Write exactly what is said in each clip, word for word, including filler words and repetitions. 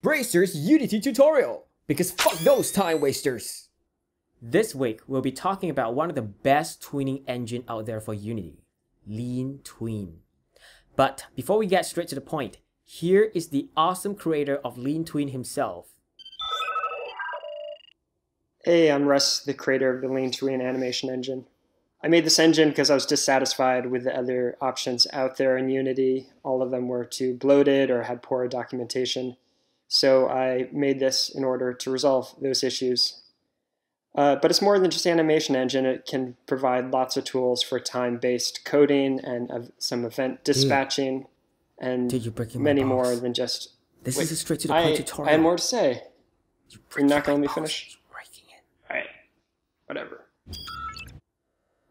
Bracers Unity tutorial, because fuck those time wasters. This week we'll be talking about one of the best tweening engine out there for Unity, LeanTween. But before we get straight to the point, here is the awesome creator of LeanTween himself. Hey, I'm Russ, the creator of the LeanTween animation engine. I made this engine because I was dissatisfied with the other options out there in Unity. All of them were too bloated or had poor documentation. So I made this in order to resolve those issues. Uh, but it's more than just an animation engine. It can provide lots of tools for time-based coding and uh, some event dispatching. Dude. and Dude, many more than just... This Wait, is a straight to the point I, tutorial. I have more to say. You're, you're not going to let me finish? All right, whatever.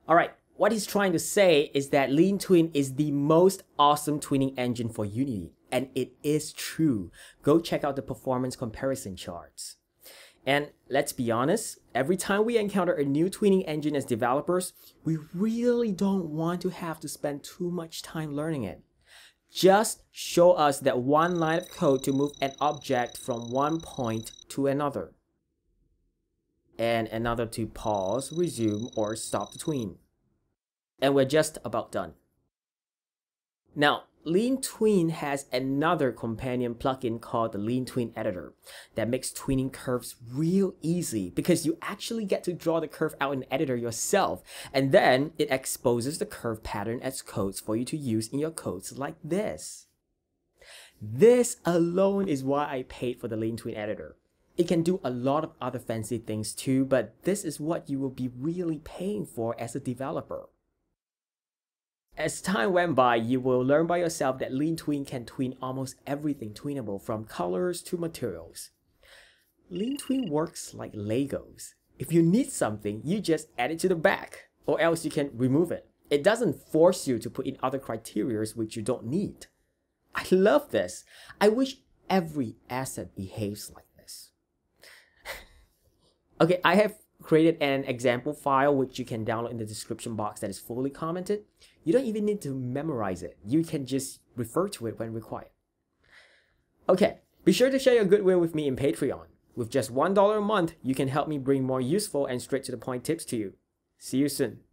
All right, what he's trying to say is that LeanTween is the most awesome tweening engine for Unity. And it is true. Go check out the performance comparison charts. And let's be honest, every time we encounter a new tweening engine as developers, we really don't want to have to spend too much time learning it. Just show us that one line of code to move an object from one point to another. And another to pause, resume, or stop the tween. And we're just about done. Now, LeanTween has another companion plugin called the LeanTween Editor that makes tweening curves real easy because you actually get to draw the curve out in the editor yourself, and then it exposes the curve pattern as codes for you to use in your codes like this. This alone is why I paid for the LeanTween Editor. It can do a lot of other fancy things too, but this is what you will be really paying for as a developer. As time went by, you will learn by yourself that LeanTween can tween almost everything tweenable, from colors to materials. LeanTween works like Legos. If you need something, you just add it to the back, or else you can remove it. It doesn't force you to put in other criteria which you don't need. I love this. I wish every asset behaves like this. Okay, I have created an example file which you can download in the description box that is fully commented. You don't even need to memorize it. You can just refer to it when required. Okay, be sure to share your goodwill with me in Patreon. With just one dollar a month, you can help me bring more useful and straight to the point tips to you. See you soon.